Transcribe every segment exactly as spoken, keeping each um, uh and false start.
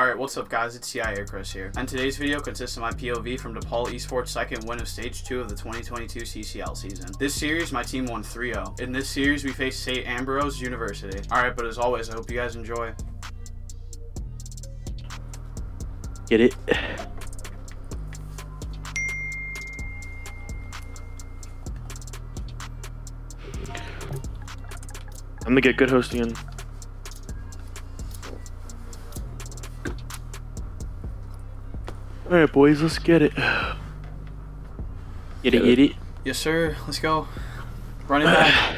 Alright, what's up guys, it's C I Air Chris here, and today's video consists of my P O V from DePaul Esports' second win of stage two of the twenty twenty-two C C L season. This series, my team won three oh. In this series, we faced Saint Ambrose University. Alright, but as always, I hope you guys enjoy. Get it. I'm gonna get good hosting in. Alright boys, let's get it. Get it, get it. Yes sir, let's go. Running back.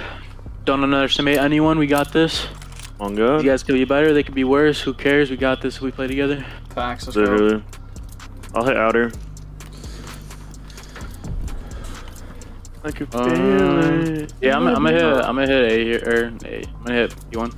Don't underestimate anyone, we got this. On God. You guys could be better, they could be worse, who cares, we got this, we play together. Facts, let's Literally. go. I'll hit outer. I can feel um, it. Yeah, I'm, I'm gonna hit, I'm gonna hit A here, or A. I'm gonna hit B one.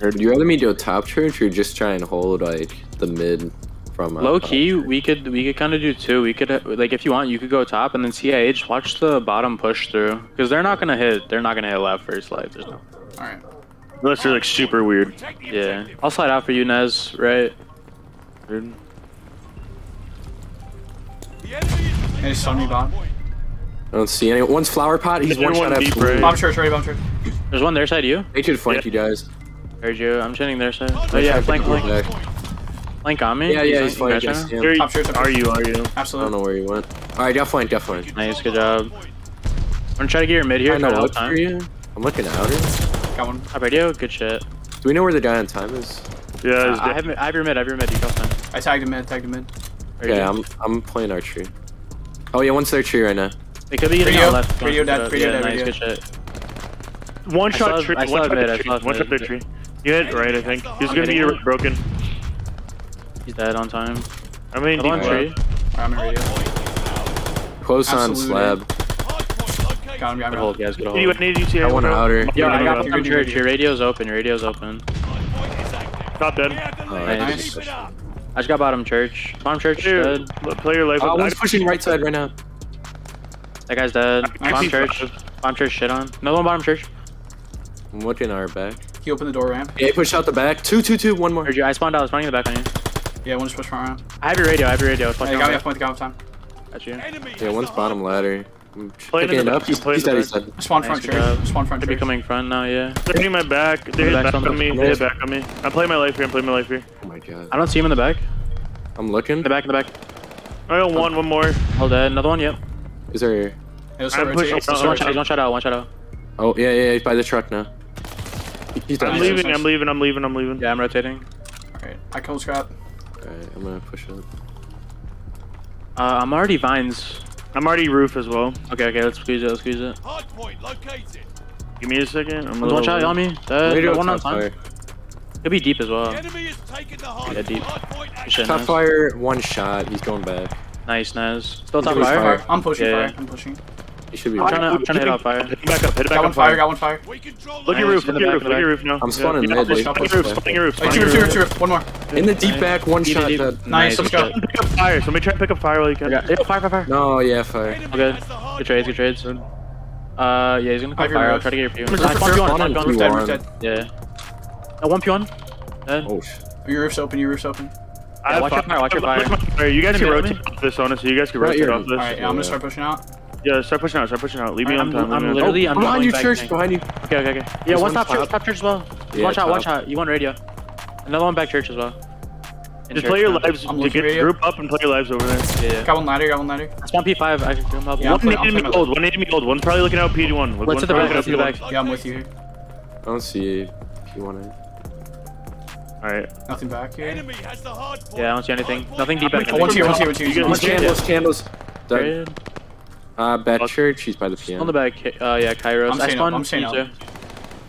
Do you rather me do a top church or just try and hold like the mid? From low key, we could we could kind of do two. We could, like, if you want, you could go top and then C I A just watch the bottom push through, because they're not gonna hit. They're not gonna hit left first. Like, there's no. All right. Unless they're like super weird. Yeah. I'll slide out for you, Nez. Right. Dude. Hey, stun me, Bob. I don't see any. One's flower pot. He's one shot deep. Right. Bomb church, ready? Bomb church. There's one their side. You. They should flank yeah. you guys. Heard you. I'm chaining their side. Oh yeah, flank, flank. Back. Flank on me? Yeah, yeah, he's flank. Yes, yeah. Top sure, top are you, are you? Absolutely. I don't know where you went. Alright, y'all flank, y'all flank. Nice, good job. I'm gonna try to get your mid here. I know what time. For you. I'm looking out here. Got one. Top radio, good shit. Do we know where the guy on time is? Yeah, uh, I, have, I have your mid, I have your mid. You got time. I tagged him mid, tagged him mid. Okay, yeah, I'm, I'm playing archery. Oh yeah, one's their tree right now. They could be getting radio, on left. Radio dead, radio dead, radio. Nice, good shit. One shot tree, one shot their tree. One shot their tree. You hit right, I think. He's gonna get broken. He's dead on time. I mean, I'm in tree. I'm in radio. Close on slab. Got him, got him. Good hold, guys. Good hold. I want an outer. Yeah, I got your church. Your radio's open. Your radio's open. Top dead. Nice. I just got bottom church. Bottom church dead. Play your life. One's pushing right side right now. That guy's dead. Bottom church. Bottom church shit on. Another one bottom church. I'm looking at our back. He opened the door ramp. Yeah, he pushed out the back. Two, two, two. One more. I spawned out. I was spawning the back on you. Yeah, one's pushed front around. I have your radio, I have your radio. Hey, you got me off point, got off time. Got you. Yeah, one's bottom ladder. I'm picking it up. He's dead, he's dead. Spawn front, sure. Spawn front, sure. They're coming front now, yeah. They're hitting my back. They hit back on me. They hit back on me. I'm playing my life here, I'm playing my life here. Oh my god. I don't see him in the back. I'm looking. In the back, in the back. I got one, one more. Hold dead, another one, yep. Is there here? I'm pushing. One shot out, one shot out. Oh, yeah, yeah, he's by the truck now. He's dead. I'm leaving, I'm leaving, I'm leaving, I'm leaving. Yeah, I'm rotating. Alright, I cold scrap. Alright, I'm gonna push up. Uh, I'm already vines. I'm already roof as well. Okay, okay, let's squeeze it, let's squeeze it. Hard point located. Give me a second. I'm one shot on me. Uh, one on time. He'll be deep as well. The enemy is taking the hard yeah, deep. Hard shit, top nice. Fire, one shot. He's going back. Nice, nice. Still top fire. fire. I'm pushing yeah. fire. I'm pushing. He should be. I'm trying to, I'm trying to hit out fire. Hit back up. Hit back up. Got one fire. Got one fire. Look your roof. Look your roof. Look your roof now. I'm spawning mid. Look your roof. Look your roof. Two roof. Two roof. One more. In the deep back. One shot. Nice. Let's go. Pick up fire. Somebody try to pick up fire while you can. Yeah. Fire. Fire. Fire. No. Yeah. Fire. Okay. Good trades. Good trades. Uh. Yeah. He's gonna pick fire. I'll try to get your P one. One P one. Roof dead. Roof dead. Yeah. One P one. Oh. Your roof's open. Your roof's open. I watch your fire. Watch your fire. You guys can rotate off this, honestly. You guys can rotate off this. All right. I'm gonna start pushing out. Yeah, start pushing out, start pushing out. Leave me on time. I'm literally, I'm behind you, church, behind you. Okay, okay, okay. Yeah, one top church, top church as well. Watch out, watch out. You want radio. Another one back church as well. Just play your lives. Group up and play your lives over there. Yeah, yeah. Got one ladder, got one ladder. That's one P five. I can come up. One needed me gold, one needed me gold. One's probably looking out P one. Let's hit the back, let's hit the back. Yeah, I'm with you here. I don't see P one in. Alright. Nothing back here. Yeah, I don't see anything. Nothing deep back. One tier, one tier, one tier. Candles, candles. Uh, bad oh. church, he's by the piano. On the back, uh, yeah, Kairos. I'm I spawned, I'm saying up.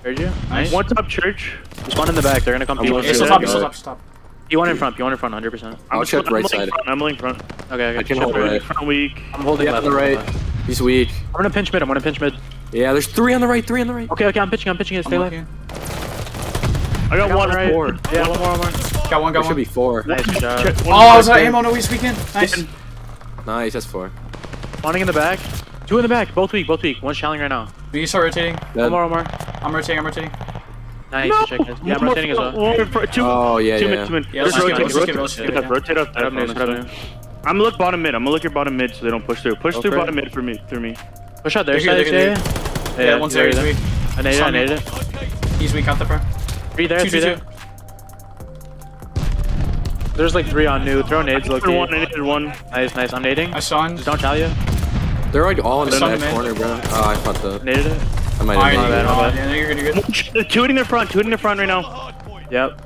Heard you? Nice. One top church. There's one in the back, they're gonna come P one. It's top, it's top, it's top. P one in front, P one in front, one hundred percent. I'll check right side. I'm holding front. Okay, okay. I can hold right. I'm weak. I'm holding left. On the right. He's weak. I'm gonna pinch mid, I'm gonna pinch mid. Yeah, there's three on the right, three on the right. Okay, okay, I'm pitching, I'm pitching it, stay left. I got one right. Yeah, one more, one more. Got one, got one. There should be four. Nice job. Oh, I was out of ammo, no he's weak in. Nice. Nice, that's four. Spawning in the back. Two in the back. Both weak. Both weak. One's challenging right now. We can start rotating. Dead. One more, one more. I'm rotating. I'm rotating. Nice, no. check this. Yeah, I'm rotating as well. Oh, yeah, yeah. Rotate up. I'm gonna look bottom mid. I'm gonna look at bottom mid so they don't push through. Push okay. through bottom mid for me. Through me. Push out there. They're here, they're yeah, yeah, one's there. He's weak. I naded it. I naded it. He's weak out there, bro. Three there. Two, three two, there. Two. There's like three on new. Throw nades. Look. One. I needed one. Nice, nice. I'm nading. I saw him. Just don't tell you. They're like all in the next corner, bro. Oh, I fucked up. Naded it. I might have done that. Yeah, you're good, you're good. Two in their front. Two in their front right now. Yep.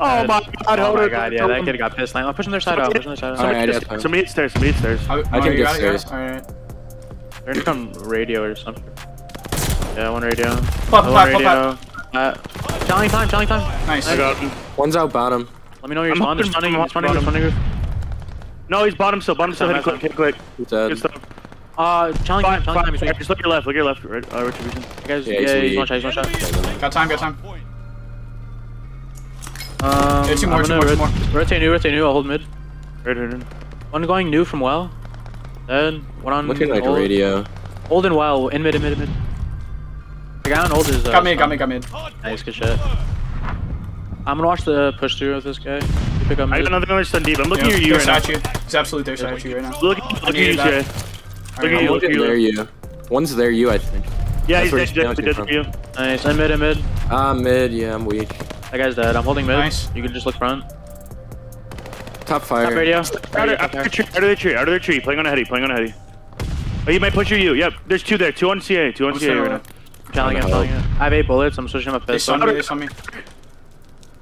Oh my god, oh my god, yeah, that kid got pissed. I'm pushing their side out, pushing their side out. Somebody hit stairs, somebody hit stairs. I can get stairs. Alright. They're gonna come radio or something. Yeah, one radio. Pop, pop, pop, pop. Telling time, telling time. Nice. I got him. One's out bottom. Let me know you're spawned. He's spawning, he's spawning, he's No, he's bottom still, bottom still. Hit click, hit click. He's dead. Good stuff. Uh, challenge time, challenge time. Just look at your left, look at your left. Uh, retribution. You guys, yeah, he's one shot, he's one shot. Got time, got time. Um, yeah, two more, two more, two more. Rotate new, rotate new, I'll hold mid. Right, right, right. One going new from well. Then one on Looking like old. radio. Old and well, in mid, in mid, in mid. The guy on old is uh, Got mid, got mid, got mid. Nice, good shit. I'm gonna watch the push through with this guy. You pick up I got another one stun deep. I'm looking yeah, at you right at you. It's absolutely their side at you right now. Look at you, Jay. Look at you, look at you. One's there, you, I think. Yeah, he's dead, he's dead you. Nice, I'm mid, I'm mid. I'm mid, yeah, I'm weak. That guy's dead. I'm holding mid. Nice. You can just look front. Top fire. Top radio. Out of, out of the tree. Out of the tree. Out of the tree. Playing on a heady. Playing on a heady. Oh, you might push your U. Yep. There's two there. Two on C A. Two on C A right now. I'm telling you. I'm telling you. I have eight bullets. I'm switching up this. They saw me. They saw me.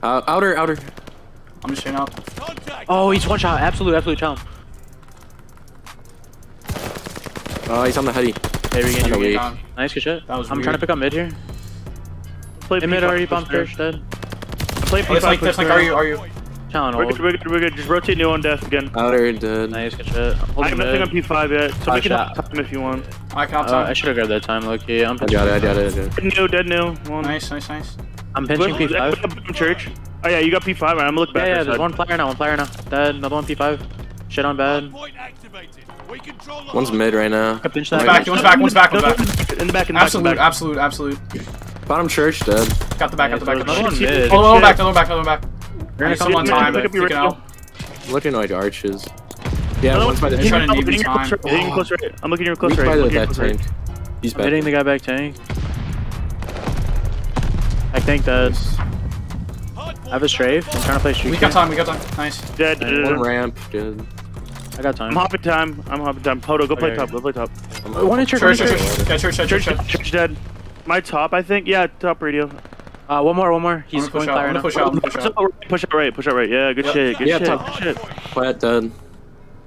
Uh, outer. Outer. I'm just shooting out. Oh, he's one shot. Absolute. Absolute challenge. Oh, uh, he's on the heady. There we go. Weak. Nice. Good shit. That was I'm weird. trying to pick up mid here. Play mid already. Bomb search dead. Play oh, like, like, are you, are you? Challenge old. We're good, we're good, we're good. Just rotate new on death again. Outer dead. Nice, good shit. I have nothing on P five yet, so oh, we can up time if you want. I can up time. Uh, I should've grabbed that time, Loki. I'm pinching. I got it, I got it, I got it. Dead new, dead new. One. Nice, nice, nice. I'm pinching P five. I put up church. Oh yeah, you got P five, right? I'm gonna look back. Yeah, yeah, there's one player now, one player now. Dead, another one P five. Shit on bad. One's mid right now. I pinch that. Back, one's back, one's back, one's back. In the back, in the back. Absolute, absolute, absolute. Bottom church, dead. Got the back, yeah, got the back. Another one mid. Oh, another one back, another one back, another one back. You're gonna come on time, but you know. Looking like arches. Yeah, no, one's by the tank. I'm looking at your close right. He's back tank. He's back. Hitting the guy back tank. I think that's. I have a strafe. I'm trying to play street. We got time, we got time. Nice. Dead. One ramp, dude. I got time. I'm hopping time. I'm hopping time. Poto, go play top. Go play top. One in church. Church, church, church, church. Church dead. My top, I think. Yeah, top radio. Uh, one more, one more. He's going fire. I'm gonna push out. Push out right. Push out right. Push out right. Yeah, good yep. shit. Good yeah, shit. Top. Good shit. Quiet dead.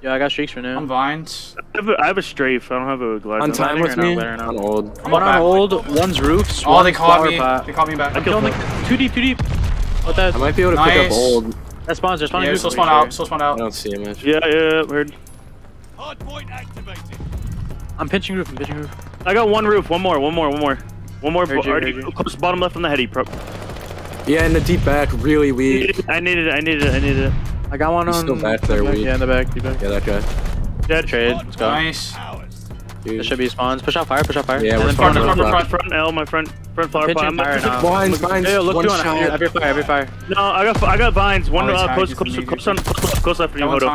Yeah, I got streaks for now. I'm vines. I have a, I have a strafe. I don't have a glass. On time with me. One on old. One on old. One's roofs. Oh, they caught me. They caught me back. I killed like two deep, two deep. What that? I might be able to pick up old. That spawns. They're spawning. Yeah, still spawn out. Still spawn out. I don't see him. Yeah, yeah, weird. Hard point activated. I'm pinching roof. I'm pinching roof. I got one roof. One more. One more. One more. One more, R G, already R G. Close bottom left on the heady, pro. Yeah, in the deep back, really weak. I needed it, I needed it, I needed it. I got one He's on... still back there, weak. Yeah, in the back, deep back. Yeah, that guy. Dead trade, let's go. Nice. There should be spawns. Push out fire, push out fire. Yeah, we're spawning front, front, front, front, L, my front, front flower pot. I'm pitching fire now. Vines, vines, hey, look, one shot. I have your fire, I have your fire. No, I got, I got vines. One uh, close, close, close, close, close, close left for you, Hodo.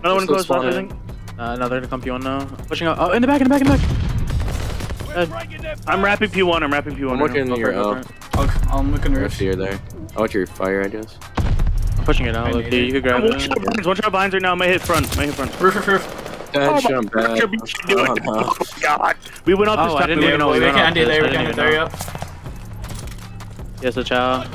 Another one close left, I think. Another to come P one now. Pushing out. Oh, in the back, in the back, in the back. Uh, I'm wrapping P one, I'm wrapping P one. I'm looking at your L. I'm looking at your there. I'll let your fire, I guess. I'm pushing it out, Loki. You can grab it. One shot blinds right now, I might hit front. Might hit front. Roof, roof, roof. Dead shot, bad. Oh god. We went off this top. We went off this top. We can end it there, yep. Yes, a child.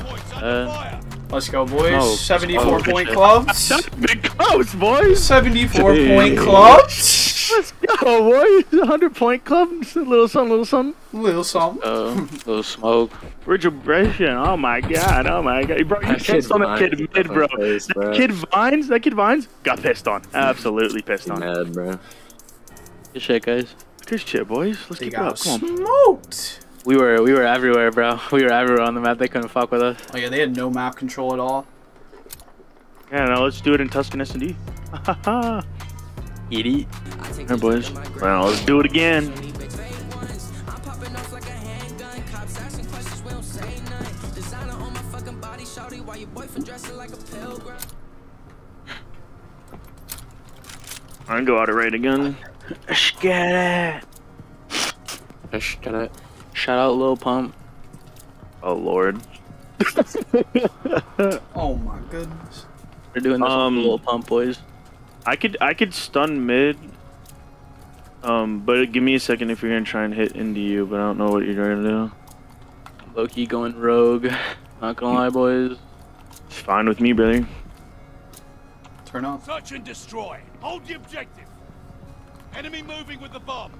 Let's go, boys. seventy-four point clubs. Big clubs, boys. seventy-four point clubs. Let's go, boy! one hundred point club, little something, little something. Little something. Uh, little smoke. Regeneration, oh my god, oh my god. Bro, you pissed on that kid mid, bro. Face, bro. That kid Vines, that kid Vines got pissed on. Absolutely pissed on. Mad, bro. Good shit, guys. Good shit, boys. Let's keep it up. Come on. Smoked! We were, we were everywhere, bro. We were everywhere on the map. They couldn't fuck with us. Oh yeah, they had no map control at all. Yeah, no, let's do it in Tuscan S and D. Hahaha. Idiot. Alright, boys. Well, let's do it again. your boyfriend dressing like a pilgrim. I can go out of raid again. Scat it. Scat it. Shout out Lil Pump. Oh lord. Oh my goodness. They're doing this um, with Lil Pump boys. I could I could stun mid. Um, but give me a second if you're gonna try and hit into you, but I don't know what you're gonna do. Loki going rogue. Not gonna lie, boys. It's fine with me, brother. Turn off. Search and destroy. Hold the objective. Enemy moving with the bomb.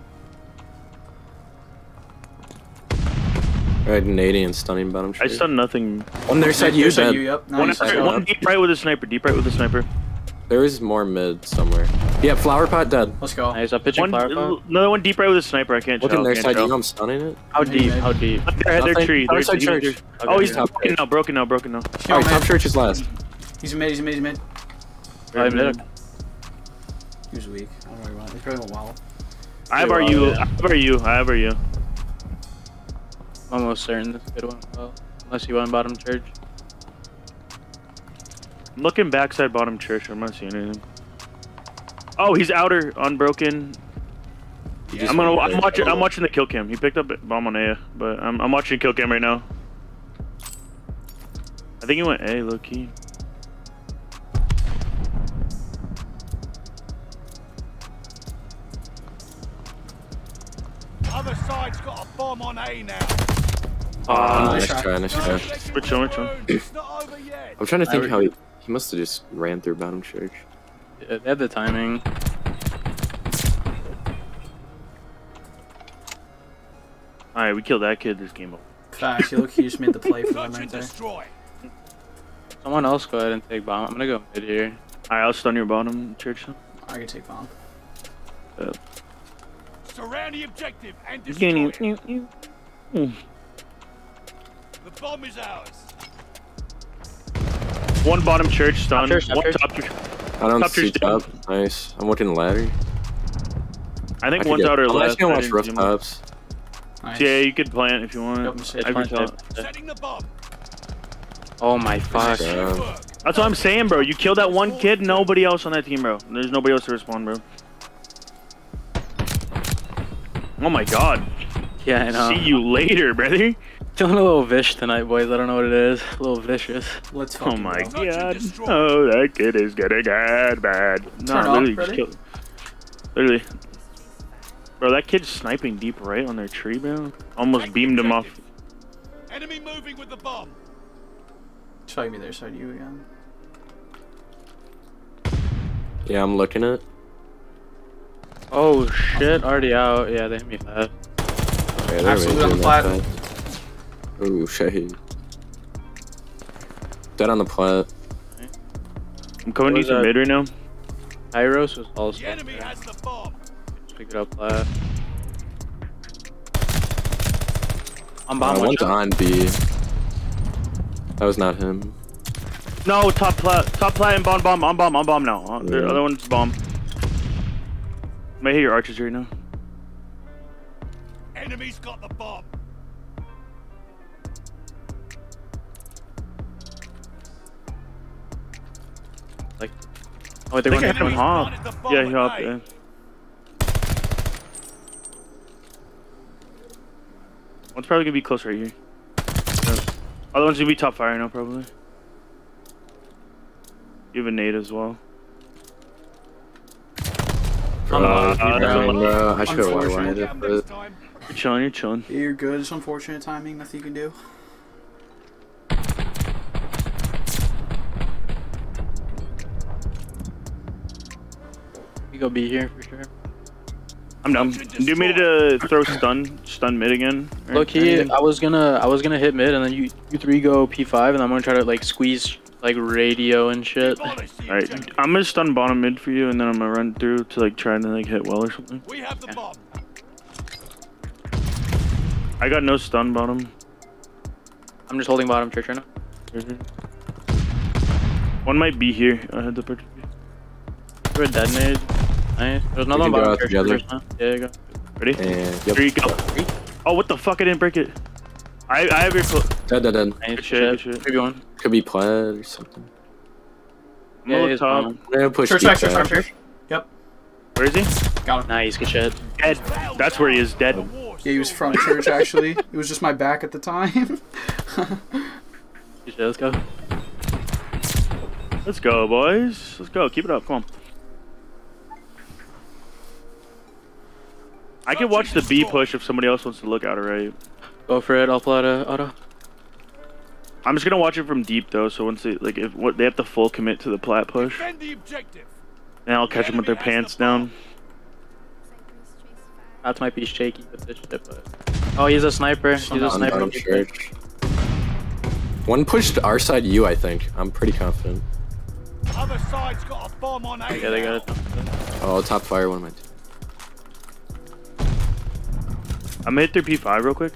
Right, nading and stunning bottom. I stunned nothing. On their side, you said. Yep. One, one deep right with a sniper. Deep right with a sniper. There is more mid somewhere. Yeah, flower pot dead. Let's go. Nice, I'm pitching one, flower pot. Another one deep right with a sneaper. I can't. Look in their side. You know I'm stunning it. How deep? How deep? They're their tree. They're side church. Okay, oh, he's top broken now. Broken now. Broken now. Oh, right, top church is last. He's mid. He's mid. He's mid. Right, mid. He was weak. I don't know why. He's probably a wow. I have our you. I have our you. I have our you. I'm almost certain this good one. Well, unless you want bottom church. I'm looking backside bottom church. I'm not seeing anything. Oh, he's outer unbroken. Yeah, I'm gonna. I'm watching. I'm watching the kill cam. He picked up bomb on A, but I'm. I'm watching kill cam right now. I think he went A low key. Other side's got a bomb on A now. Ah, oh, nice try. Nice try. Which one? Which one? It's not over yet. I'm trying to think how he. He must have just ran through bottom church. Yeah, they had the timing. Alright, we killed that kid this game over. Facts, you look, he just made the play for them right there. Someone else go ahead and take bomb. I'm gonna go mid here. Alright, I'll stun your bottom church. I can take bomb. Yep. Surround the objective and destroy it. The bomb is ours. One bottom church stunned. Top church, top one church. Top church. I don't top see top. Down. Nice. I'm looking ladder. I think I one's outer left. I'm just gonna watch rooftops. Nice. Yeah, you could plant if you want. Nope, I plant plant. Setting the bomb. Oh my fuck. Yeah. That's what I'm saying, bro. You killed that one kid. Nobody else on that team, bro. There's nobody else to respond, bro. Oh my god. Yeah, I know. See you later, brother. Feeling a little vish tonight, boys. I don't know what it is. A little vicious. Let's. Oh my go. God. Oh, that kid is getting bad, bad. No, nah, literally, off, just killed. Literally. Bro, that kid's sniping deep right on their tree, bro. Almost Take beamed him off. Enemy moving with the bomb. Try me there, side you again. Yeah, I'm looking at. Oh shit! Already out. Yeah, they hit me flat. Okay, absolutely on the flat. Ooh, shade. Dead on the plat. Okay. I'm coming to some mid right now. Iros was also. The enemy has the bomb. Pick it up, plat. I'm bomb. Oh, one's on B. That was not him. No, top plat. Top plat and bomb, bomb, on bomb, on bomb now. Yeah. The other one's bomb. I might hit your archers right now. Enemy's got the bomb. Like, oh, they're gonna hit him hop. Yeah, he hopped. Yeah. One's probably gonna be close right here. Yeah. Other one's gonna be top fire now, probably. You have a nade as well. Bro, uh, uh, down, bro. I should have wide-wide it, but... You're chilling, you're chilling. You're good. It's unfortunate timing. Nothing you can do. Go be here for sure. I'm done. Do you mean to throw stun, stun mid again? Or, Look, he, I was gonna, I was gonna hit mid, and then you, you three go P five, and I'm gonna try to like squeeze like radio and shit. All right, I'm gonna stun bottom mid for you, and then I'm gonna run through to like try to like hit well or something. We have the bomb. I got no stun bottom. I'm just holding bottom church right now. Mm-hmm. One might be here. I had the purchase. Throw a dead nade. Nice. There's another one bottom church. Huh? Yeah, you go. Ready? And, yep. Three, go. Oh, what the fuck? I didn't break it. I I have your close. Dead, dead, dead. Nice, good shit, good shit. Good shit. Could be plaid or something. Yeah, he's home. Push church, church, church, church. Yep. Where is he? Got him. Nice, good shit. Dead. That's where he is, dead. Oh. Yeah, he was front of church, actually. It was just my back at the time. Good shit, let's go. Let's go, boys. Let's go. Keep it up. Come on. I can watch the B push if somebody else wants to look out, alright? Go for it. I'll play to auto. I'm just gonna watch it from deep though, so once they like if what they have to full commit to the plat push, and I'll catch them with their pants down. That might be shaky with this shit, but oh, he's a sniper. He's a sniper. One pushed our side U, I think. I'm pretty confident. Other side's got a bomb on A. Yeah, they got it. Oh, top fire one of my team. I'm gonna hit their P five real quick.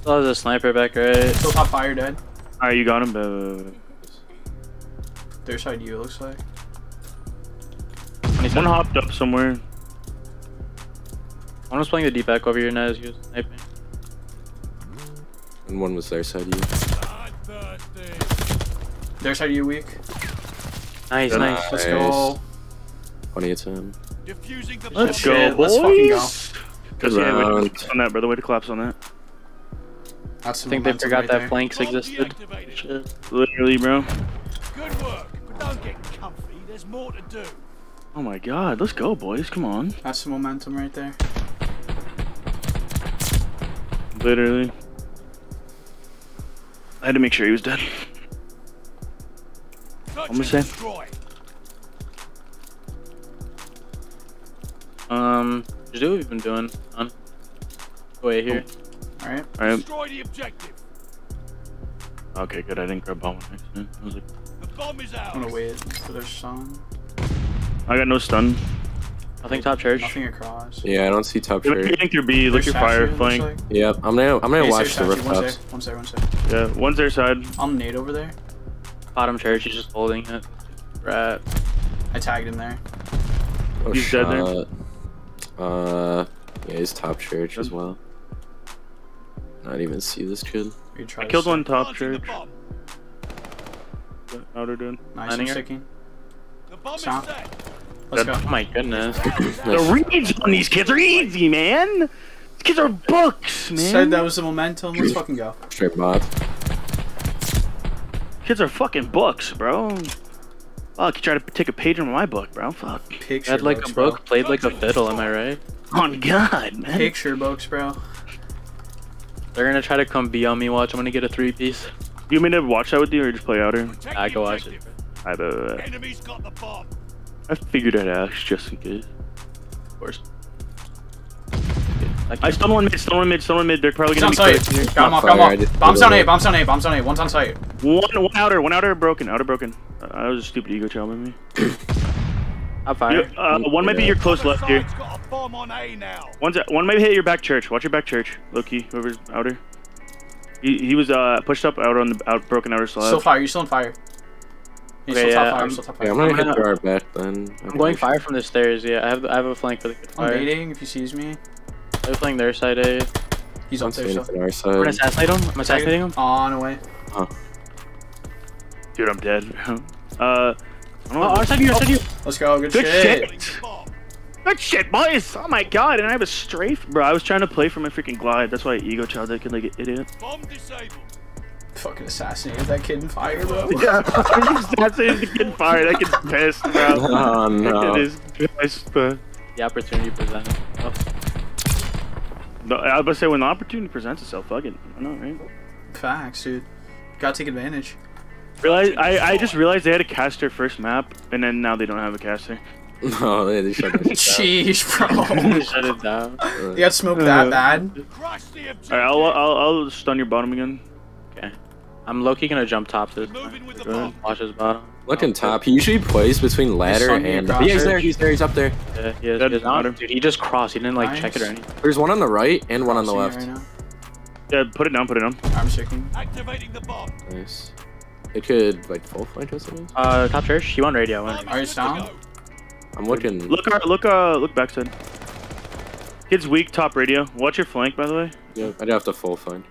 Still has a sniper back right. Still top fire dead. Alright, you got him. Uh... Their side U, it looks like. One hopped up somewhere. One was playing the deep back over here now as he was sniping. And one was their side U. Their side U weak. Nice, nice, nice. Let's go. twenty to him. Let's go, boys. Let's fucking go. Because yeah, way to collapse on that, brother. Way to collapse on that. I think they forgot right that there. Flanks existed. Shit. Literally, bro. Good work, but don't get comfy. There's more to do. Oh my god, let's go, boys. Come on. That's some momentum right there. Literally. I had to make sure he was dead. I'm gonna say. Um, just do what we've been doing. On. Wait here. Oh. Alright. Alright. Destroy the objective. Okay, good. I didn't grab bomb. I was like, the bomb is out. I'm gonna wait for their stun. I got no stun. I think top church. Nothing across. Yeah, I don't see top church. You think your B? Look your fire flank. Like? Yep. I'm gonna. I'm gonna hey, watch the rooftops. One side. One side. Yeah. One's their side. I'm nade over there. Bottom church. He's just holding it. Right. I tagged him there. Oh, he's shot. Dead there. Uh. Yeah, he's top church as well. Not even see this kid. I killed one top church. How they're doing? Nice and sticking. Stop. Let's go. Oh my goodness. The reads on these kids are easy, man. These kids are books, man. Said that was the momentum. Let's fucking go. Straight mod. Kids are fucking books, bro. Fuck, you try to take a page from my book, bro. Fuck. Picture had like books, a book, bro. Played like a fiddle. Am I right? On God, man. Picture books, bro. They're gonna try to come B on me. Watch, I'm gonna get a three piece. You mean to watch that with you or just play outer? I can watch it. I uh, Enemy's got the bomb. I figured I'd ask just in case. Of course. I still one mid, still one mid, still one mid. They're probably gonna be. Come off, come off. Bombs on A, bombs on A, bombs on A. One's on site. One, one outer, one outer broken, outer broken. Uh, I was a stupid ego child by me. I'm fine. Uh, one yeah. might be your close left here. Bomb on A now. One's a, one might hit your back church. Watch your back church, low key. Whoever's outer. He, he was uh pushed up out on the out broken outer slide. Still fire. You're still on fire. You're okay, still yeah, top fire. I'm, still top fire. Yeah, I'm gonna I'm hit gonna, our back then. I'm going fire from the stairs. Yeah, I have I have a flank for the good fire. I'm waiting if he sees me. I'm playing their side A. He's on their side. Our side. We're gonna assassinate him. I'm assassinating him. On away. Huh. Dude, I'm dead. uh. I don't oh, our side you, our side you. Let's go. Good, good shit. shit. Good shit, boys! Oh my god, and I have a strafe? Bro, I was trying to play for my freaking glide. That's why I ego child that kid like an idiot. Bomb disabled. Fucking assassinated that kid in fire, though. Yeah, I assassinated the kid in fire. That kid's pissed, bro. Oh, no. That kid is pissed, bro. The opportunity presents itself. No, I was about to say, when the opportunity presents itself, fuck it. I know, right? Facts, dude. Gotta take advantage. Realize, I, I just realized they had a caster first map, and then now they don't have a caster. No, they, they shut it down. Jeez, bro. Shut it down. You got smoked that bad. Alright, I'll, I'll, I'll stun your bottom again. Okay. I'm low-key gonna jump top to this. Watch his bottom. Look in top. He usually plays between ladder and... Yeah, he's there, he's there, he's up there. Yeah, he is, he is not. Dude, he just crossed. He didn't, like, nice. check it or anything. There's one on the right and one on the left. Right yeah, put it down, put it down. I'm shaking. Activating the bomb. Nice. It could, like, full flank or something? Uh, top church. He won radio. Alright, sound. I'm looking. Look, look, uh, look backside. Kid's weak, top radio. Watch your flank, by the way. Yeah, I'd have to full flank.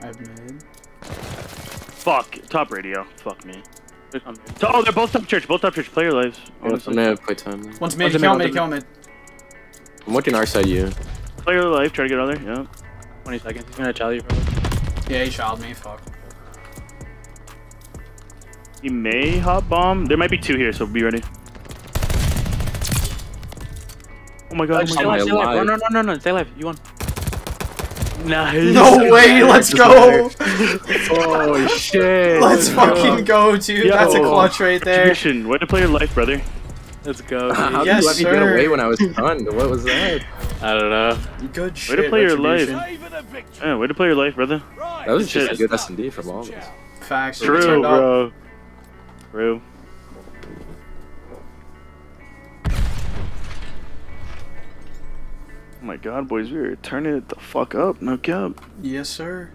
I have mid. Fuck. Top radio. Fuck me. Oh, they're both top church. Both top church. Play your lives. Honestly. Yeah, play time. One's mid. Kill mid. Kill mid. I'm looking our side you. Play your life. Try to get other. Yeah. twenty seconds. He's gonna child you probably. Yeah, he child me. Fuck. He may hot bomb. There might be two here, so be ready. Oh my god. Oh, stay alive, stay alive. No, no, no, no, no. Stay alive. You won. Nice. No way, let's go! Holy shit. Let's fucking go, dude. Yo. That's a clutch right there. Tradition. Way to play your life, brother. Let's go. Uh, how yes, did you let sir. me get away when I was done? What was that? I don't know. Good shit. Way to play your life. Yeah, way to play your life, brother. That was just shit. a good S and D from all of us. Facts. True, bro. Up. True. Oh my god, boys, we are turning it the fuck up, no cap. Yes, sir.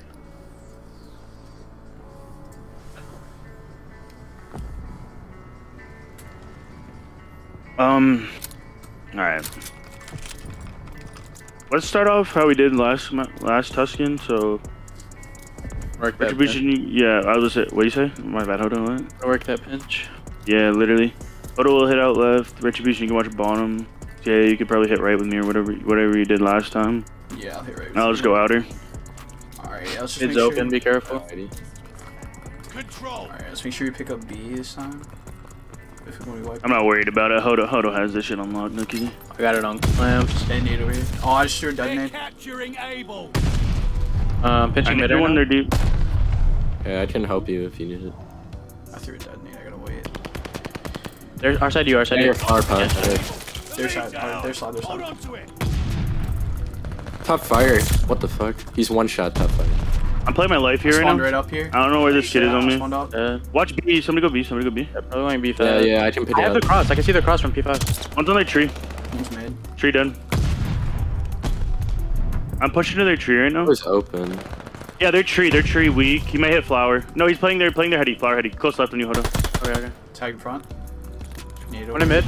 Um, alright. Let's start off how we did last last Tuscan, so... Work that pinch. Yeah, I was at, what do you say? My bad, hold on, what? Work that pinch. Yeah, literally. Odo will hit out left, Retribution, you can watch bottom. Yeah, you could probably hit right with me or whatever whatever you did last time. Yeah, I'll hit right with I'll you. just go outer. Alright, let's just It's make open, sure. be careful. Alright, let's make sure you pick up B this time. If we wipe I'm not worried about it. Hodo, Hodo has this shit unlocked, Nookie. I got it on clamps. They need over here. Oh, I just threw a dead nade. Um, pitching mid one there, dude. Yeah, I can help you if you need it. I threw a dead nade. I gotta wait. There's our side, you, our side, you. Our power. Their side, their side, their side. Top fire. What the fuck? He's one shot top fire. I'm playing my life here right now. Right up here. I don't know where this kid yeah, is on me. Uh, Watch B. Somebody go B. Somebody go B. I probably want B for that. Yeah, yeah, I can pick it up. I have the cross. I can see the cross from P five. One's on their tree. One's mid. Tree dead. I'm pushing to their tree right now. It's open. Yeah, their tree. Their tree weak. He might hit flower. No, he's playing their playing their heady. Flower heady. Close left on you. Hold on. Okay, okay. Tag in front. One in mid.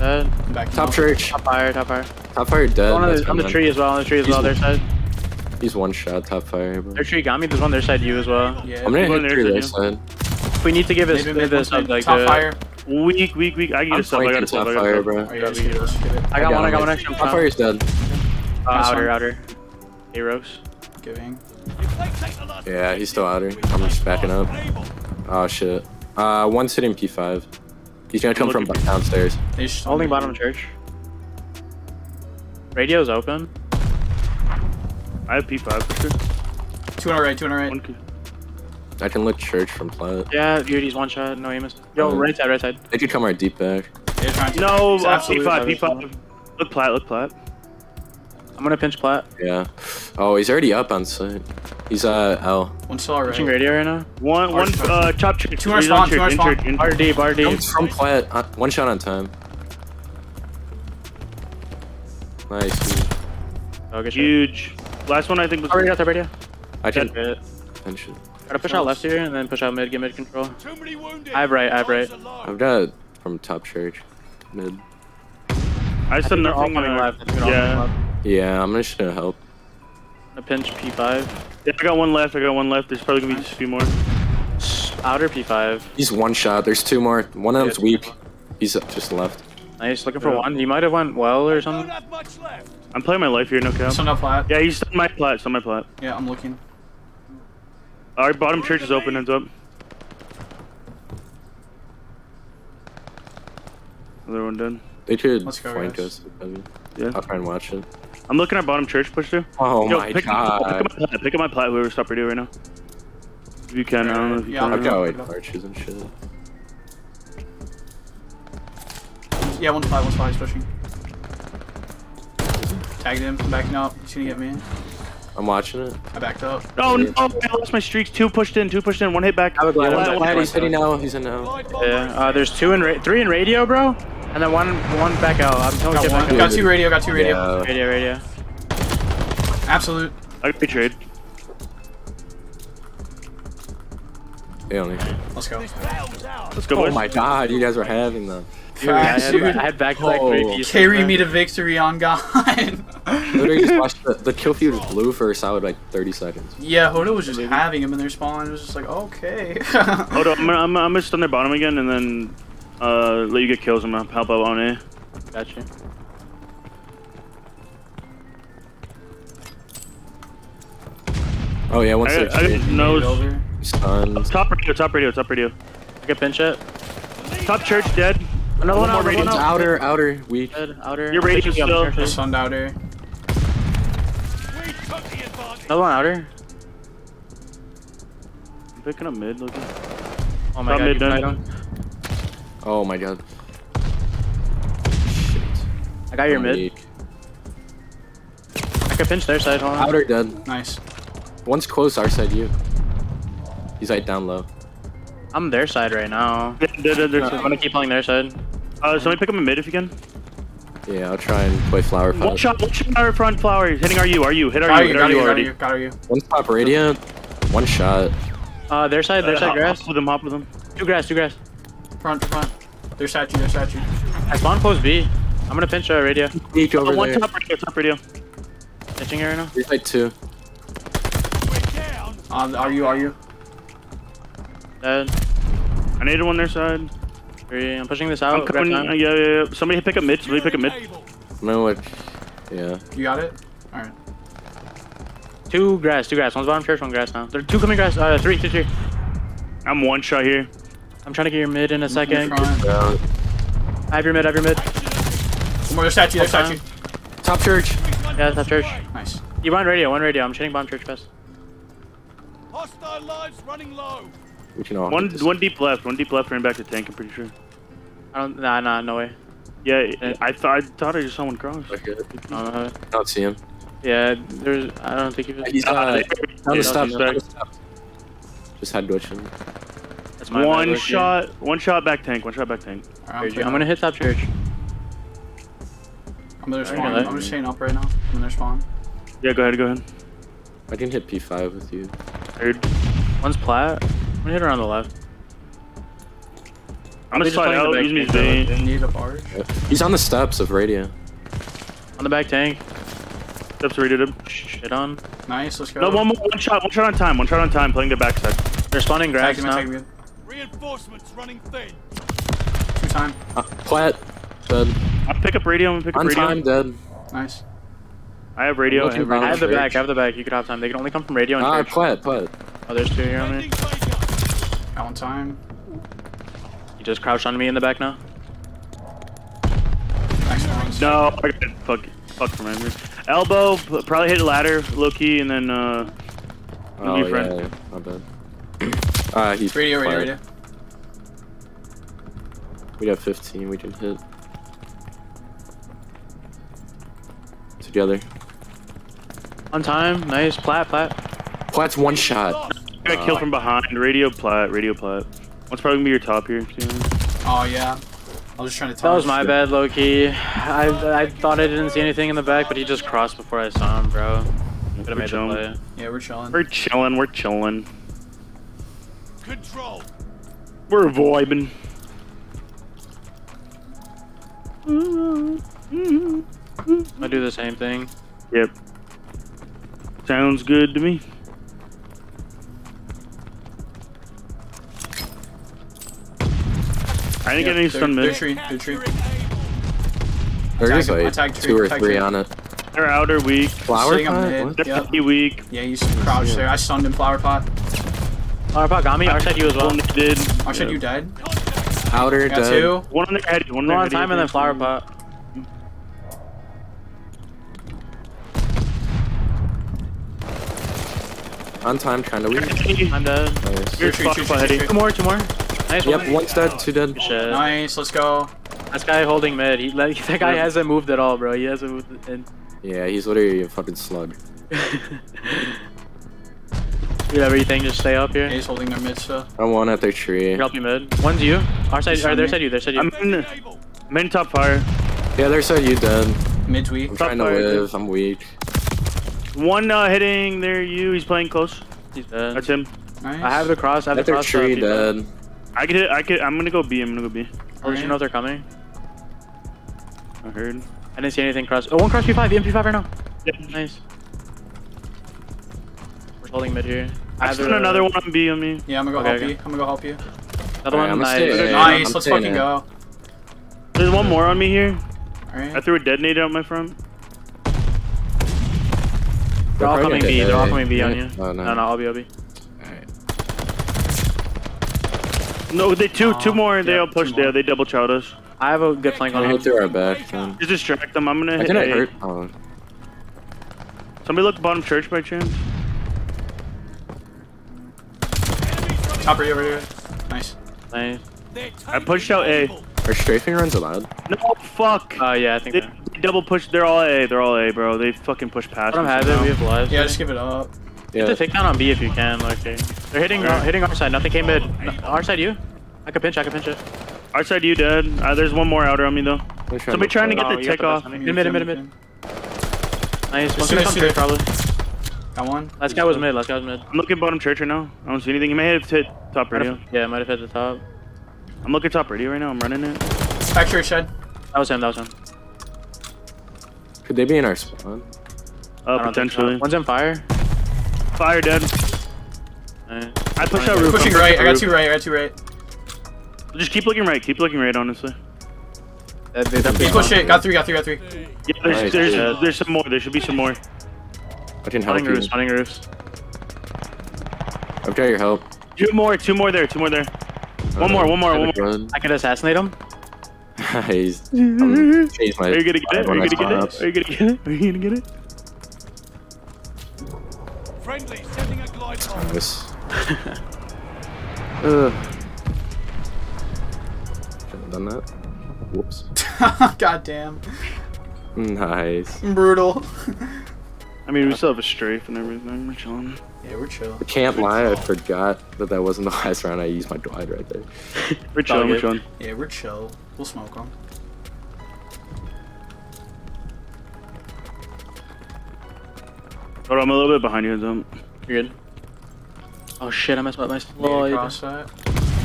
Uh, back top off. church. Top fire, top fire. Top fire dead. Oh, no, on the tree as well, on the tree as he's well, their side. He's one shot, top fire. Bro. Their tree got me, there's one their side you as well. Yeah, I'm gonna hit their tree their side. If we need to give it this sub, like top fire. Weak, weak, weak. I can get a sub, I got a sub. I got one, I got one extra. Top fire's dead. Uh, outer, outer. A-Rose. Giving. Yeah, he's still outer. I'm just backing up. Oh shit. Uh, one sitting P five. He's gonna come from downstairs. He's holding bottom church. Radio's open. I have P five for sure. Two on our right, two on our right. One I can look church from plant. Yeah, U D's one shot, no aim. Yo, um, right side, right side. They could come right deep back. No, P five, P five. Look plat, look plat. I'm gonna pinch plat. Yeah. Oh, he's already up on site. He's uh L. One saw right. Watching radio right now. One one uh chop church. Two more spawn. Two more spawn. R D R D. From plat. One shot on time. Nice. Dude. Oh, huge. Last one I think was. Already got that radio. I can. Pinch it. Gotta push out left here and then push out mid. Get mid control. Too many wounded. I have right. I have right. I've got from top church. Mid. I said nothing on left. Yeah. Yeah. I'm just gonna help. A pinch P five. Yeah, I got one left, I got one left. There's probably gonna be just a few more. Outer P five. He's one shot, there's two more. One of them's weak. He's just left. Nice, looking for yeah. one. He might have went well or something. I don't have much left. I'm playing my life here, no cap. Still no plat. Yeah, he's on my plat, still my plat. Yeah, I'm looking. Our bottom church is open, ends up. Another one done. They could flank us. Yeah. I'll try and watch it. I'm looking at bottom church push through. Oh Yo, my pick god. Up, pick up my plat, pick up my plat, whoever stop radio right now. If you can, I don't know if you yeah, can. I've got like archers and shit. Yeah, one's five, one's five, he's pushing. Tagged him, I'm backing up, he's gonna get me. I'm watching it. I backed up. Oh no, oh, I lost my streaks. Two pushed in, two pushed in, one hit back. I would glad yeah, one, he's hitting now, he's in now. Yeah, uh, there's two in, ra three in radio, bro. And then one, one back out. I'm totally got, back out. got two radio. Got two radio. Yeah. Radio, radio. Absolute. I could be trade. They only. Let's go. Let's go. Oh boys. My god, you guys are having them. Dude, I had, dude. I had back to back three. Carry me to victory on God. Literally just watched the, the kill feed was blue for a solid like thirty seconds. Yeah, Hodo was just Maybe. having him in their spawn. It was just like, okay. Hodo, I'm, I'm, I'm gonna stun their bottom again and then uh, let you get kills. I'm gonna help out on A. Gotcha. Oh yeah, once I got, I got nose. Stunned. Top radio, top radio, top radio. I got pinch it. Top church dead. Another one, one more radio. Outer, outer, weak. Dead, outer. Your radio is still. Just stunned outer. Another one outer. I'm picking up mid, looking. Oh my Top god. Mid oh my god. Shit. I got your I'm mid. Weak. I could pinch their side. Hold on. Outer dead. Nice. One's close, our side, you. He's like down low. I'm their side right now. They're, they're, they're, I'm gonna keep playing their side. Uh, somebody pick up a mid if you can. Yeah, I'll try and play flower. One shot, one shot our front flower. Hitting our U, are you? Hit our U, hit our U already. Got our U. One's top radiant. One shot. Uh, their side, their uh, side hop, grass. Hop with them, hop with them. Two grass, two grass. Front, front. Their statue, their statue. I spawn post B. I'm gonna pinch our radio. Peek over oh, one there. Top radio, top radio. Pinching here right now. There's like two. Um, are you, are you? Dead. I needed one their side. Three. I'm pushing this out. I'm coming, yeah, yeah, yeah. Somebody pick up mid. Somebody pick up mid. No, like, yeah. You got it? Alright. Two grass, two grass. One's bottom church, one grass now. There are two coming grass. Uh, three, two, three. I'm one shot here. I'm trying to get your mid in a second. Yeah. I have your mid, I have your mid. One more, there's statue, there's statue. Top church. Yeah, top church. Nice. You run radio, one radio. I'm shooting bottom church best. Hostile lives running low. We can all one one deep left, one deep left, running back to tank. I'm pretty sure. I don't. Nah, nah, no way. Yeah, it, I thought I thought I just saw one cross. Okay. Uh, I don't see him. Yeah, there's. I don't think he was. He's uh, on the stop. Just had glitching. That's my one shot. Here. One shot back tank. One shot back tank. Right, I'm, I'm gonna hit top church. I'm gonna spawn. I'm just staying up right now. I'm gonna spawn. Yeah, go ahead. Go ahead. I can hit P five with you. Third. One's plat. I'm gonna hit her on the left. I'm gonna slide out. Use me to need a barge. He's on the steps of radio. On the back tank. Steps radio to shit on. Nice, let's go. No, one more. One shot. One shot on time. One shot on time. Playing the backside. They're spawning grass now. Reinforcements running thin. Two time. Uh, plat. Dead. I'll pick up radio. I'm gonna pick up radio. On time, dead. Nice. I have radio. I have, I have the back. I have the back. You could have time. They can only come from radio and ah, plat, plat. Oh, there's two here on me. On time. You just crouched on me in the back now. Nice no, I got fuck, fuck from memory. Elbow. Probably hit ladder, low key, and then uh. Oh yeah, friend. Yeah, my bad. Ah, uh, he's radio, radio, radio. We got fifteen. We can hit together. On time, nice. Plat, plat. Plat's one shot. I got killed from behind. Radio plat, radio plat. What's probably gonna be your top here soon? Oh yeah. I was just trying to tell you. That was my bad, low key. I I thought I didn't see anything in the back, but he just crossed before I saw him, bro. Could have made the play. Yeah, we're chilling. We're chilling. We're chilling. Control. We're vibing. I do the same thing. Yep. Sounds good to me. I didn't yep, get any stun mid. Tree, tree. There's like attack two or three on it. They're outer weak. Flower pot? Definitely yep. weak. Yeah, you crouched yeah. there. I stunned him, flower pot. Flower pot got me. I said you as well. Did. I said yeah. you died. Outer got dead. Two. One on the head. One on time and then flower pot. On time, kinda weak. I'm dead. Nice. You're tree, tree, tree, tree. Two more, two more. Nice. Yep, one. one's dead, two dead. Shit. Nice, let's go. This guy holding mid. He, like, that guy hasn't moved at all, bro. He hasn't moved in. Yeah, he's literally a fucking slug. Dude, everything, just stay up here. Yeah, he's holding their mid stuff. I want at their tree. You're helping mid. One's you. Our side, or their side you, their side you. I'm in, I'm in top fire. Yeah, their side you dead. Mid's weak. I'm top trying to live, dude. I'm weak. One uh, hitting there, you. He's playing close. He's dead. That's him. Nice. I have the cross. I have Let the cross. Tree dead. I could hit. I could. I'm gonna go B. I'm gonna go B. I'll let you know if they're coming. I heard. I didn't see anything cross. Oh, one cross P five. M P five right now. Yeah. Nice. We're holding mid here. I have a... another one on B on me. Yeah, I'm gonna go okay, help you. I'm gonna go help you. Another right, one. Nice. Nice. I'm Let's fucking in. go. There's one more on me here. All right. I threw a detonator out my front. They're, They're all coming B. Dead, They're right? all coming B yeah. on you. Oh, no. no, no, I'll be, I'll be. Alright. No, they two, oh, two more. Yeah, they all pushed there. They double chowed us. I have a good flank on him. Through our back. Just distract them. I'm gonna I hit A. Hurt. Oh. Somebody look bottom church by chance. Chopper over here. Nice. Nice. I pushed out A. Are strafing runs allowed? No, fuck. Oh, uh, yeah, I think they so. double push. They're all A. They're all A, bro. They fucking push past. I don't have it. We have lives. Yeah, just give it up. Yeah. Get the take down on B if you can. Like, they're hitting, right. hitting our side. Nothing came in. Our side, you? I could pinch. I could pinch it. Our side, you dead. Uh, there's one more outer on me, though. Trying Somebody trying to, to get oh, the tick off. Mid, mid, mid, mid. Nice. One's gonna come straight, probably. Got one. Last guy was mid. Last guy was mid. I'm looking bottom church right now. I don't see anything. He may have hit top radio. Yeah, might have hit the top. I'm looking top radio right now. I'm running it. Factory shed. That was him. That was him. Could they be in our spawn? Uh, potentially. One's in fire. Fire dead. Right. I pushed out roof. Pushing right. I got two right. I got two right. Just keep looking right. Keep looking right. Honestly. That, that Keep pushing. Right. Got three. Got three. Got three. Yeah, there's nice, there's, uh, there's some more. There should be some more. I can help you. Running roofs. I'm trying your help. Two more. Two more there. Two more there. One more, one more, one more. I can assassinate him. He's. Are you gonna get it? Are you gonna get it? Are you gonna get it? Are you gonna get it? Friendly, sending a glide bomb. Nice. Ugh. Shouldn't have done that. Whoops. Goddamn. Nice. Brutal. I mean, we still have a strafe and everything. We're chilling. Yeah, we're chill. I can't lie, I forgot that that wasn't the last round I used my glide right there. We're chill, we're chill. Yeah, we're chill. We'll smoke them. Hold on, I'm a little bit behind you, Dom. You're good. Oh shit, I messed up my slow. Yeah, cross that.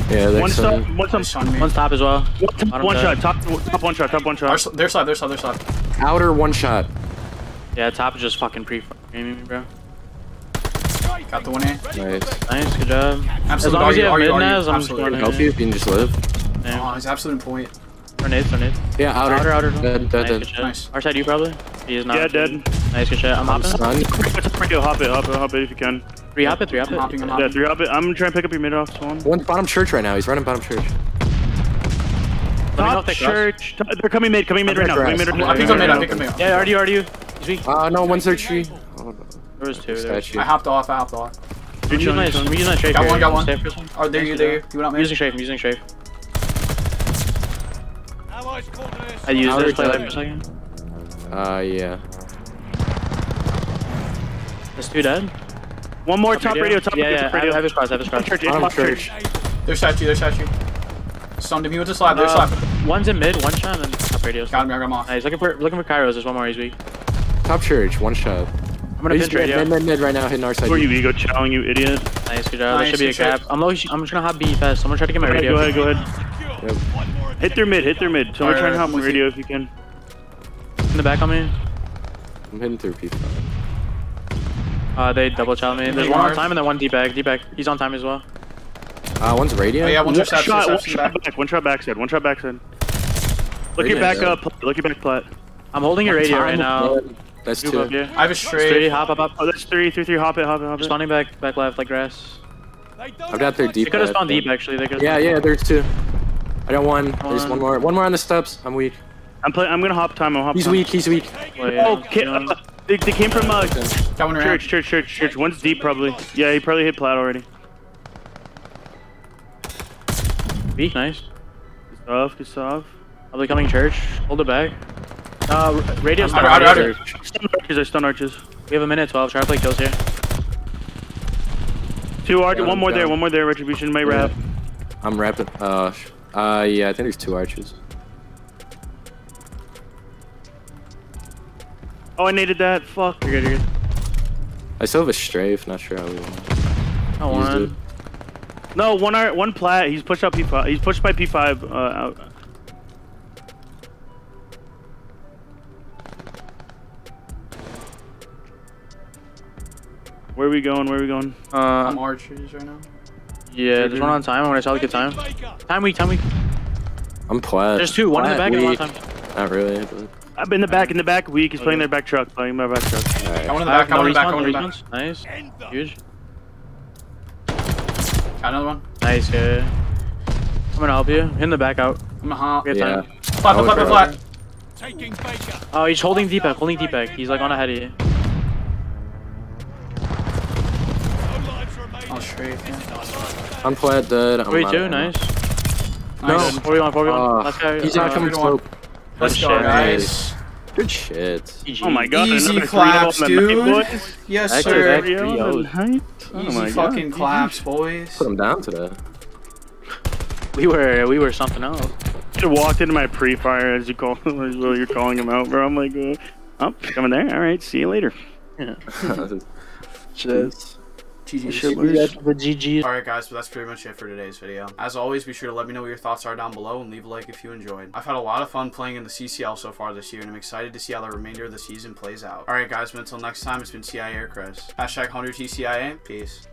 Yeah, that's one, one, one, nice on one top as well. One, one shot, top, top one shot, top one shot. Our, their side, their side, their side. Outer one shot. Yeah, top is just fucking pre-gaming me, bro. Got the one in. Nice. Nice, good job. Absolute, as long as you have mid now, I'm just going to help you if you can just live. Damn. Oh, he's absolute in point. Grenades, grenades. Yeah, outer. Outer, outer. Dead, dead, nice, dead. Nice. Our side, you probably? He is not. Yeah, dead. Nice, good shot. I'm, I'm hopping. Hop it, hop it, hop it if you can. Three hop it, three hop it. I'm hopping, I'm hopping. Yeah, three hop it. I'm trying to pick up your mid off spawn. One's bottom church right now. He's running bottom church. Top church. Top, they're coming mid, coming mid right now. I think I'm mid, I think I'm mid. Yeah, already, already. Uh, no, one's their tree. There was two there. I hopped off, I hopped off. We're using that strafe. Got one, got one. Oh, there you, there you. You went out, man. Using strafe, I'm using strafe. I used it. Play life for a second. Uh, yeah. There's two dead. One more top radio, top radio. Yeah, yeah, I have his cross, I have his cross. Bottom church. They're shot you, they're shot you. Stunned him, he went to slide, they're slapping. One's in mid, one shot, and top radio. Got him, I got him off. He's looking for Kairos, there's one more, he's weak. Top church, one shot. I'm gonna pinch radio. Mid, mid, mid right now, hitting our side. Where you ego chowing, you idiot? Nice, good job. Nice, there should be a cap. I'm, low, I'm just gonna hop B fast. Someone try to get my right, radio. Go ahead, go ahead. Yep. Hit their mid, hit their mid. Someone right, try to hop my radio you. if you can. In the back on me. I'm hitting through P five. Uh, they double chow me. There's one on time and then one D-back. D-back. He's on time as well. Uh, one's radio. Oh, yeah, one, one shot, shot, one shot back. back. One shot backside. One shot backside. Look radio your back though. up. Look your back plat. I'm holding your radio right now. Blood. That's two. Up, yeah. I have a straight. Straight, hop, hop, hop. Oh, that's three, three, three, hop it, hop it, hop it. Spawning back, back left, like grass. I've got their deep. They could have spawned deep, actually. They could. Yeah, yeah, deep. There's two. I got one. one. There's one more. One more on the steps. I'm weak. I'm playing. I'm gonna hop time. I'll hop. He's time. weak. He's weak. Oh, yeah. oh okay. uh, they, they came from uh, church, church, church, church. One's deep, probably. Yeah, he probably hit plat already. B, nice. Good stuff. Good stuff. Probably coming church. Hold it back. Uh, radio's not out, out, out, out. Stun arches are stun arches. We have a minute twelve. Try to play kills here. Two arches. One more down. there. One more there. Retribution may yeah. wrap. I'm wrapping. Uh, uh, yeah. I think there's two arches. Oh, I needed that. Fuck. You're good. You're good. I still have a strafe. Not sure how we. I want. No, one art, one plat. He's pushed up P five. He's pushed by P five. Uh, out. Where are we going? Where are we going? Uh, I'm archers right now. Yeah, there's dude. one on time. I want to try to get time. Time week, time week. I'm plat. There's two. One plat in the back weak. and one on time. Not really. But... I'm in the back, in the back week. He's oh, playing yeah. their back truck. Playing my back truck. All right. I want in the back. I want in the back. I want in the back. Nice. Huge. Got another one. Nice, good. I'm gonna help you. In the back out. I'm gonna get yeah. time. Flat, flat, flat, flat, flat. Taking Baker. Oh, he's holding D-pack, holding D-pack. He's like on ahead of you. I'll straight. Yeah. I'm flat dead. I'm three two, nice. Nice. No. forty-one, forty-one. Uh, Let's go. He's uh, not coming slope. Let's go, guys. Good shit. G G. Oh my god, easy another claps, dude. Night, yes, that sir. Easy oh fucking god. claps, boys. Put him down today. We were, we were something else. You walked into my pre-fire as you call, as well. You're calling him out, bro. I'm like, uh, oh, coming there. All right, see you later. Yeah. Cheers. G G. Alright guys, so that's pretty much it for today's video. As always, be sure to let me know what your thoughts are down below and leave a like if you enjoyed. I've had a lot of fun playing in the C C L so far this year, and I'm excited to see how the remainder of the season plays out. Alright guys, but until next time, it's been C I Air Chris. Hashtag one hundred T C I A. Peace.